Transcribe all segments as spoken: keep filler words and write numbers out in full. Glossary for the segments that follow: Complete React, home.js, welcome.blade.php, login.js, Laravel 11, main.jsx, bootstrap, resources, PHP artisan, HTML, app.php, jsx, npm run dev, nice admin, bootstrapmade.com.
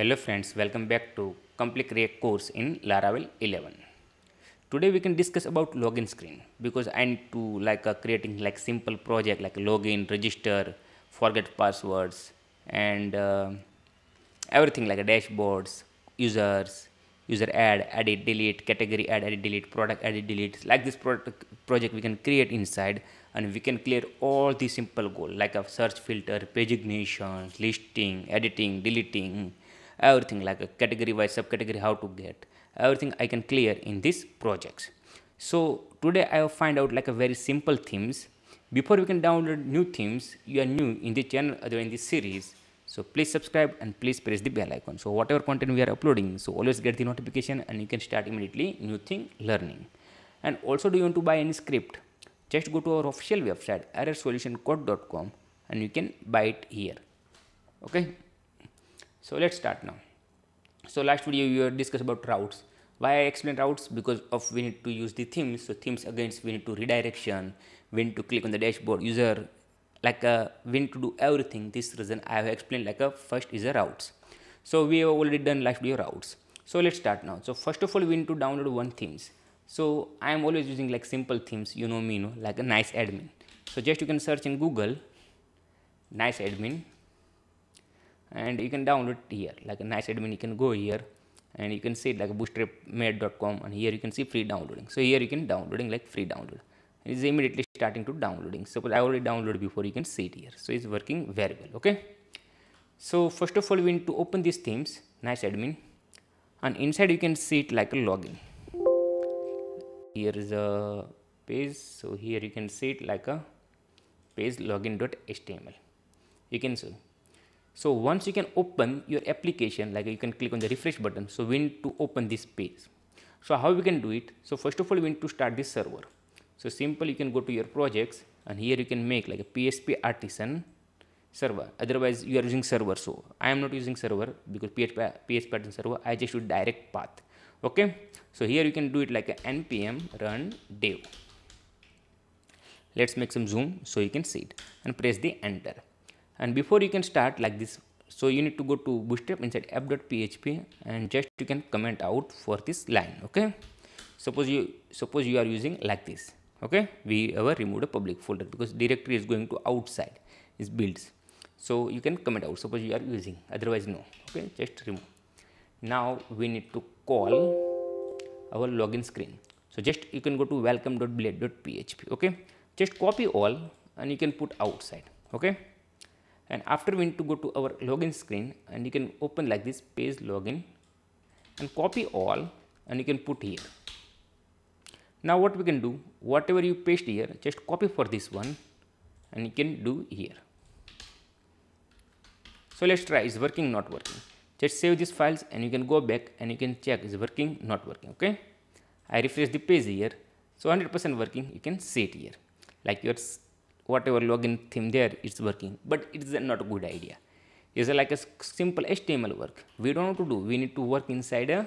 Hello friends, welcome back to Complete React course in Laravel eleven. Today we can discuss about login screen, because I need to like uh, creating like simple project like login, register, forget passwords and uh, everything like a dashboards, users, user add, edit, delete, category add, edit, delete, product edit, delete. Like this product project we can create inside, and we can clear all the simple goal like a search filter, page ignition, listing, editing, deleting. Everything like a category wise, subcategory, how to get everything I can clear in these projects. So today I will find out like a very simple themes. Before we can download new themes, you are new in the channel or in this series, so please subscribe and please press the bell icon. So whatever content we are uploading, so always get the notification and you can start immediately new thing learning. And also, do you want to buy any script? Just go to our official website errors solution code dot com and you can buy it here. Okay. So let's start now. So last video we discussed about routes. Why I explained routes? Because of we need to use the themes. So themes against we need to redirection, we need to click on the dashboard, user, like a, we need to do everything. This reason I have explained like a first is a routes. So we have already done last video routes. So let's start now. So first of all we need to download one themes. So I am always using like simple themes, you know me, you know, like a nice admin. So just you can search in Google, nice admin. And you can download here like a nice admin. You can go here and you can see like bootstrap made dot com, and here you can see free downloading. So here you can downloading like free download. It is immediately starting to downloading. Suppose I already downloaded before, you can see it here. So it's working very well. Okay. So first of all we need to open these themes, nice admin, and inside you can see it like a login. Here is a page. So here you can see it like a page login dot H T M L. You can see. So once you can open your application, like you can click on the refresh button. So we need to open this page. So how we can do it? So first of all, we need to start this server. So simple, you can go to your projects and here you can make like a P H P artisan server. Otherwise you are using server. So I am not using server because P H P, P H P artisan server, I just do direct path. Okay. So here you can do it like a npm run dev. Let's make some zoom so you can see it and press the enter. And before you can start like this, so you need to go to bootstrap inside app dot P H P and just you can comment out for this line. Okay. Suppose you suppose you are using like this. Okay. We ever removed a public folder because directory is going to outside is builds. So you can comment out. Suppose you are using, otherwise no. Okay. Just remove. Now we need to call our login screen. So just you can go to welcome dot blade dot P H P. Okay. Just copy all and you can put outside. Okay. And after we need to go to our login screen and you can open like this page login and copy all and you can put here. Now what we can do, whatever you paste here, just copy for this one and you can do here. So let's try, is working, not working. Just save these files and you can go back and you can check is working, not working. Okay. I refresh the page here. So one hundred percent working, you can see it here. Like your whatever login theme there, it's working, but it's not a good idea. It's like a simple H T M L work. We don't want to do, we need to work inside a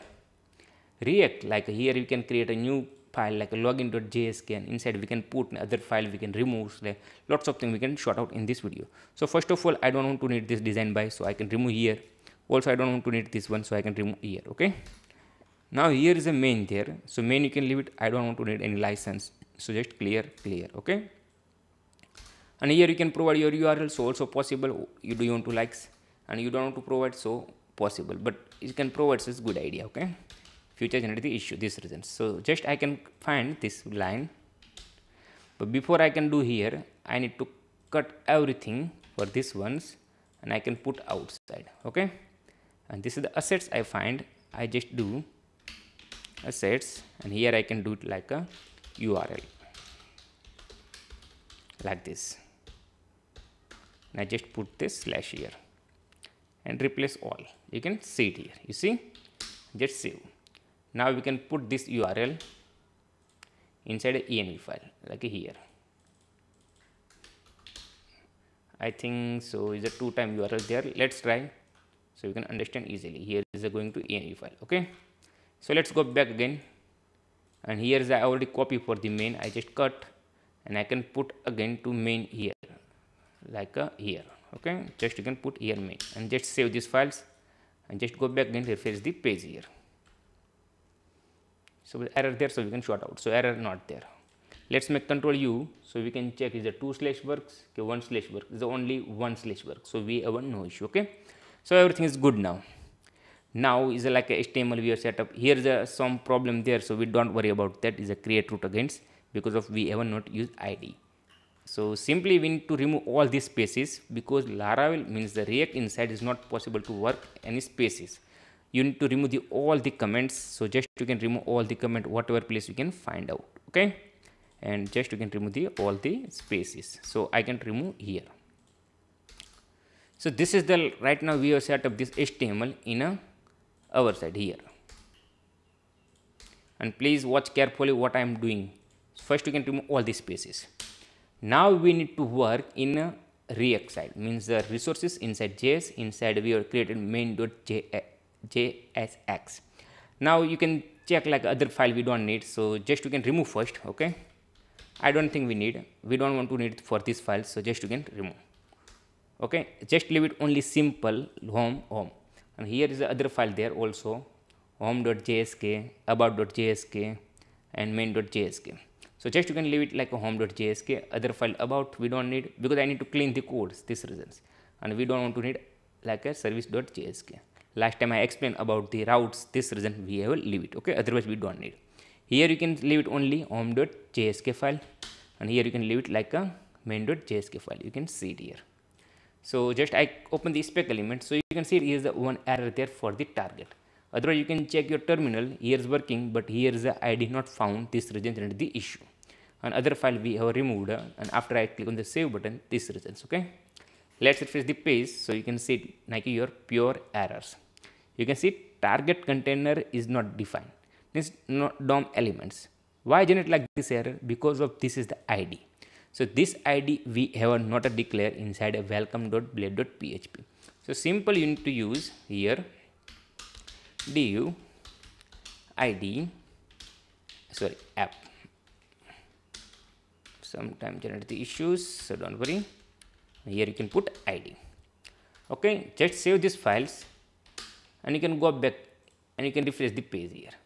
React. Like here you can create a new file like a login dot J S K, and inside we can put another file, we can remove, like lots of things we can sort out in this video. So first of all, I don't want to need this design by, so I can remove here. Also I don't want to need this one, so I can remove here. Okay. Now here is a main there. So main you can leave it. I don't want to need any license. So just clear, clear. Okay. And here you can provide your U R L, so also possible. You do you want to likes and you don't want to provide, so possible, but you can provide, so it's good idea. Okay. Future generate the issue, this reasons. So just I can find this line, but before I can do here, I need to cut everything for these ones and I can put outside. Okay. And this is the assets I find. I just do assets and here I can do it like a U R L like this. And I just put this slash here and replace all. You can see it here. You see, just save. Now we can put this U R L inside a env file like here. I think so is a two time U R L there. Let's try so you can understand easily. Here is going to env file. Okay. So let's go back again. And here is I already copy for the main. I just cut and I can put again to main here like a here. Okay. Just you can put here main and just save these files and just go back and refresh the page here. So with error there, so we can short out. So error not there. Let's make control U, so we can check is the two slash works, okay, one slash work, is the only one slash work. So we have one no issue, okay. So everything is good now. Now is like a H T M L we have set up. Here is a, some problem there, so we don't worry about that. Is a create root against because of we have not used I D. So simply we need to remove all these spaces because Laravel means the React inside is not possible to work any spaces. You need to remove the, all the comments. So just you can remove all the comment whatever place you can find out. Okay, and just you can remove the all the spaces. So I can remove here. So this is the right now we have set up this H T M L in a our side here. And please watch carefully what I am doing. First you can remove all the spaces. Now we need to work in a React side, means the resources inside J S. Inside we have created main dot J S X. Now you can check like other file we don't need, so just you can remove first, okay. I don't think we need, we don't want to need for this file, so just you can remove, okay. Just leave it only simple home home. And here is the other file there also, home dot J S K, about dot J S K and main dot J S K. So just you can leave it like a home dot J S K. Other file about we don't need because I need to clean the codes, this reasons, and we don't want to need like a service dot J S K. Last time I explained about the routes, this reason we will leave it, okay. Otherwise we don't need. Here you can leave it only home dot J S K file, and here you can leave it like a main dot J S K file. You can see it here. So just I open the spec element, so you can see here is the one error there for the target. Otherwise you can check your terminal, here is working, but here is the I D not found, this reason generated the issue. And other file we have removed, and after I click on the save button, this reasons, okay. Let's refresh the page, so you can see it, like your pure errors. You can see target container is not defined, means not D O M elements. Why generate like this error? Because of this is the I D. So this I D we have not a declare inside a welcome dot blade dot P H P. So simple you need to use here du id sorry app. Sometimes generate the issues, so don't worry. Here you can put I D. Okay, just save these files, and you can go back and you can refresh the page here.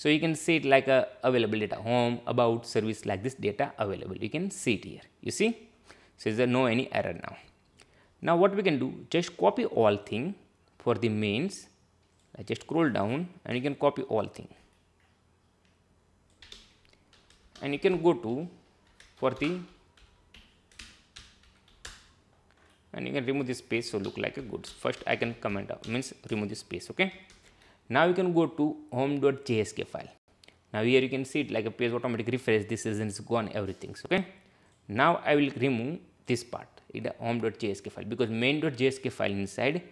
So you can see it like a available data, home, about, service, like this data available. You can see it here. You see, so there is no any error now. Now what we can do? Just copy all thing for the mains. I just scroll down and you can copy all thing, and you can go to for the. And you can remove this space, so look like a good. First I can comment out, means remove this space, okay. Now you can go to home dot J S K file. Now here you can see it like a page automatic refresh, this is gone, everything, okay. Now I will remove this part in the home dot J S K file, because main dot J S K file inside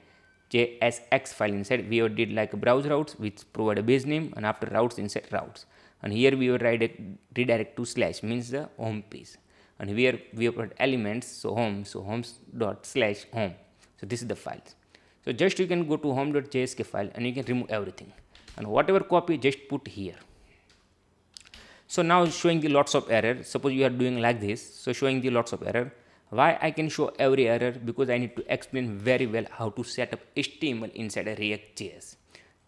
J S X file inside we did like a browse routes which provide a base name, and after routes inside routes, and here we will write a redirect to slash, means the home page. And here we have got elements, so home, so homes dot slash home. So this is the file. So just you can go to home dot J S K file and you can remove everything, and whatever copy just put here. So now showing the lots of error. Suppose you are doing like this, so showing the lots of error. Why I can show every error? Because I need to explain very well how to set up H T M L inside a React J S.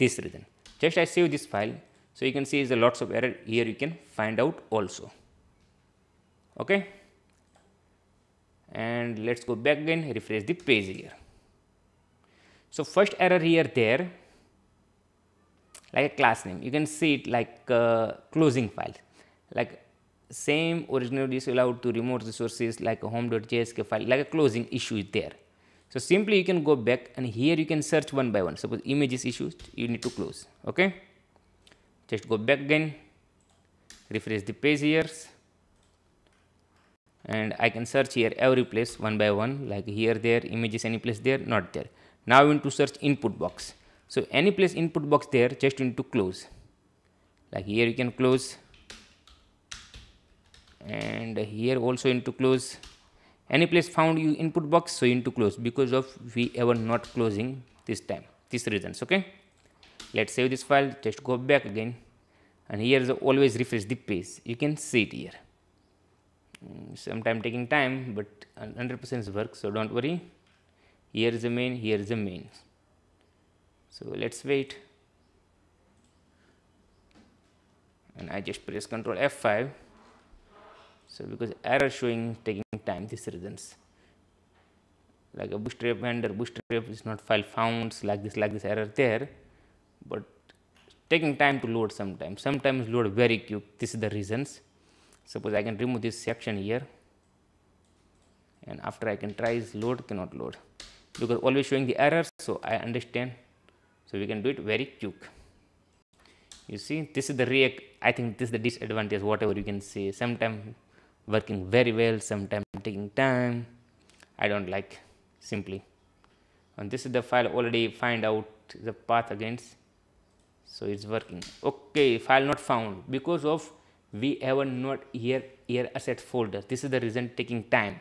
This reason. Just I save this file, so you can see is the lots of error. Here you can find out also. Okay. And let's go back again, refresh the page here. So first error here there, like a class name, you can see it like uh, closing file, like same original disallowed to remote resources like a home dot J S K file, like a closing issue is there. So simply you can go back and here you can search one by one. Suppose images issues you need to close, okay. Just go back again, refresh the page here. And I can search here every place one by one, like here, there, images, any place there, not there. Now we want to search input box. So any place input box there, just you need to close. Like here you can close. And here also you need to close. Any place found you input box, so you need to close because of we ever not closing this time. These reasons, okay. Let's save this file, just go back again. And here is always refresh the page. You can see it here. Sometime taking time, but one hundred percent work, so don't worry. Here is the main, here is the main. So let's wait, and I just press control F five. So because error showing taking time, this reasons, like a bootstrap vendor, bootstrap is not file found, like this like this error there, but taking time to load sometimes, sometimes load very quick. This is the reasons. Suppose I can remove this section here, and after I can try is load, cannot load because always showing the errors. So I understand, so we can do it very quick. You see, this is the React. I think this is the disadvantage, whatever you can say, sometimes working very well, sometimes taking time. I don't like simply. And this is the file, already find out the path against, so it's working. Okay, file not found because of we have not here here asset folder. This is the reason taking time.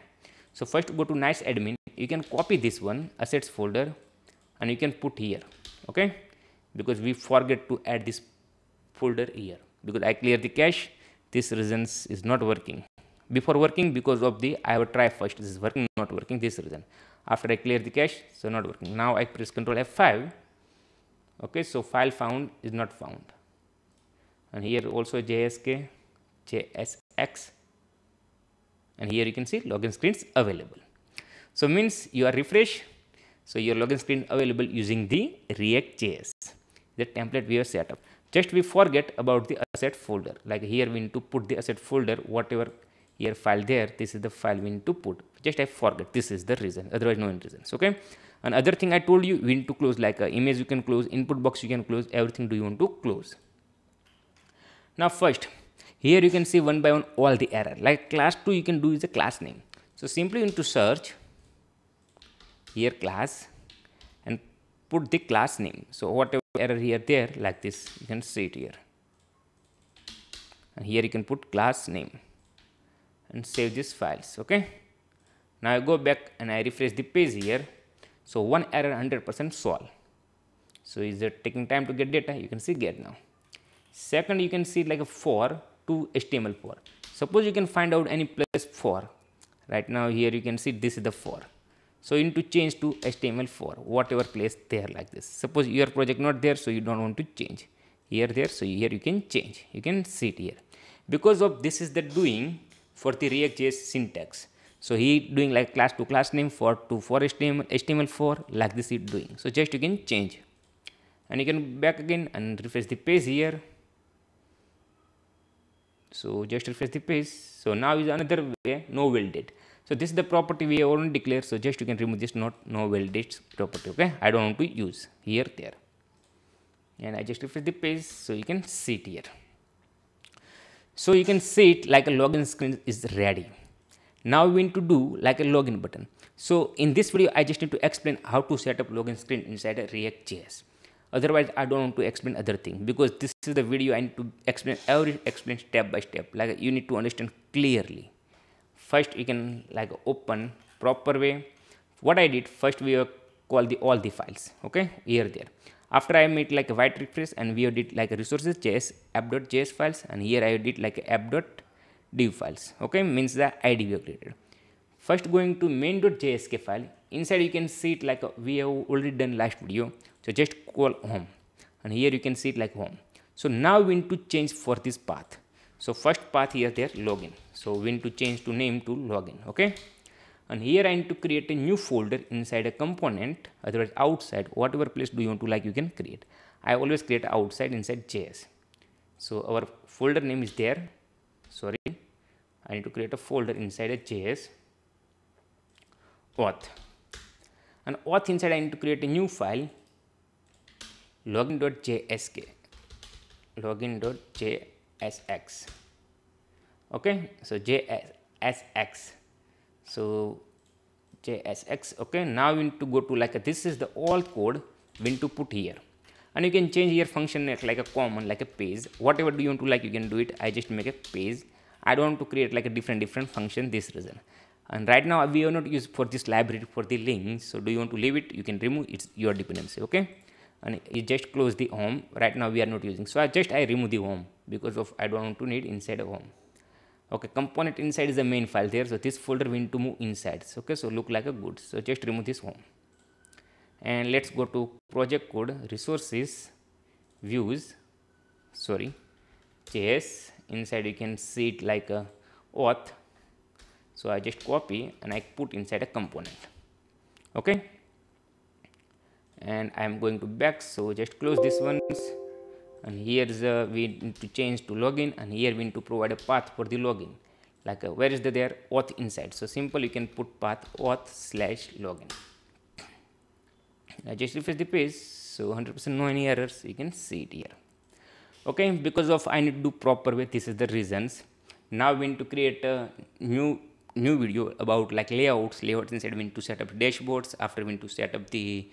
So first go to nice admin. You can copy this one assets folder and you can put here, okay, because we forget to add this folder here because I clear the cache. This reasons is not working. Before working because of the I have try first. This is working, not working. This reason. After I clear the cache, so not working. Now I press control F five. Okay, so file found is not found. And here also J S K, J S X, and here you can see login screens available. So means you are refresh. So your login screen available using the React J S, the template we have set up. Just we forget about the asset folder. Like here we need to put the asset folder, whatever here file there. This is the file we need to put. Just I forget. This is the reason. Otherwise no reasons. Okay. And other thing I told you, we need to close like a image. You can close input box. You can close everything. Do you want to close? Now first, here you can see one by one all the error. Like class two, you can do is a class name. So simply into search here class and put the class name. So whatever error here there like this, you can see it here. And here you can put class name. And save these files. Okay, now I go back and I refresh the page here. So one error one hundred percent solved. So is it taking time to get data? You can see get now. Second, you can see like a for to H T M L for. Suppose you can find out any place for. Right now here you can see this is the for. So you need to change to H T M L for whatever place there like this. Suppose your project not there, so you don't want to change here there. So here you can change. You can see it here because of this is the doing for the React J S syntax. So he doing like class to class name, for to for H T M L, H T M L for, like this it doing. So just you can change and you can back again and refresh the page here. So just refresh the page. So now is another way, no validate. So this is the property we already declared. So just you can remove this not no validate property. Okay, I don't want to use here there. And I just refresh the page so you can see it here. So you can see it like a login screen is ready. Now we need to do like a login button. So in this video, I just need to explain how to set up login screen inside a React J S. Otherwise, I don't want to explain other thing because this is the video I need to explain every explain step by step. Like you need to understand clearly. First, you can like open proper way. What I did first, we call the all the files. Okay, here there. After I made like a white refresh and we did like a resources dot J S, app dot J S files, and here I did like app dot div files. Okay, means the I D we have created. First going to main dot J S K file. Inside you can see it like a, we have already done last video. So just call home, and here you can see it like home. So now we need to change for this path. So first path here there login. So we need to change to name to login. Okay. And here I need to create a new folder inside a component, otherwise outside, whatever place do you want to like you can create. I always create outside inside J S. So our folder name is there. Sorry, I need to create a folder inside a J S. Auth. And auth inside I need to create a new file, login dot J S K, login dot J S X. Okay, so J S X. So J S X. Okay, now we need to go to like a, this is the all code we need to put here, and you can change here function like a common like a page, whatever do you want to like you can do it. I just make a page. I don't want to create like a different different function, this reason. And right now we are not used for this library for the link, so do you want to leave it, you can remove, it's your dependency. Okay, and you just close the home. Right now we are not using, so I just I remove the home because of I don't want to need inside a home. Okay, component inside is the main file there. So this folder we need to move inside. So, okay, so look like a good. So just remove this home. and let's go to project code, resources, views, sorry, js. Inside you can see it like a auth. So I just copy and I put inside a component. Okay. And I am going to back. So just close this one. And here's uh, we need to change to login, and here we need to provide a path for the login. Like uh, where is the there auth inside? So simple, you can put path auth slash login. I just refresh the page. So one hundred percent no any errors. You can see it here. Okay, because of I need to do proper way. This is the reasons. Now we need to create a new new video about like layouts. Layouts inside we need to set up dashboards. After we need to set up the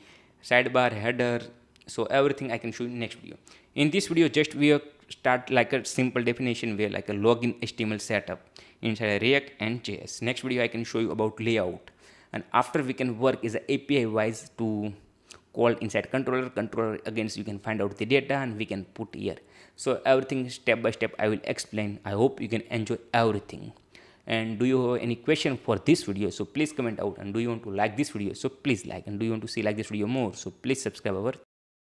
sidebar, header. So everything I can show you in next video. In this video, just we start like a simple definition where like a login H T M L setup inside React and J S. Next video I can show you about layout, and after we can work is a A P I wise to call inside controller. Controller again, so you can find out the data and we can put here. So everything step by step I will explain. I hope you can enjoy everything. And do you have any question for this video? So please comment out. And do you want to like this video? So please like. And do you want to see like this video more? So please subscribe our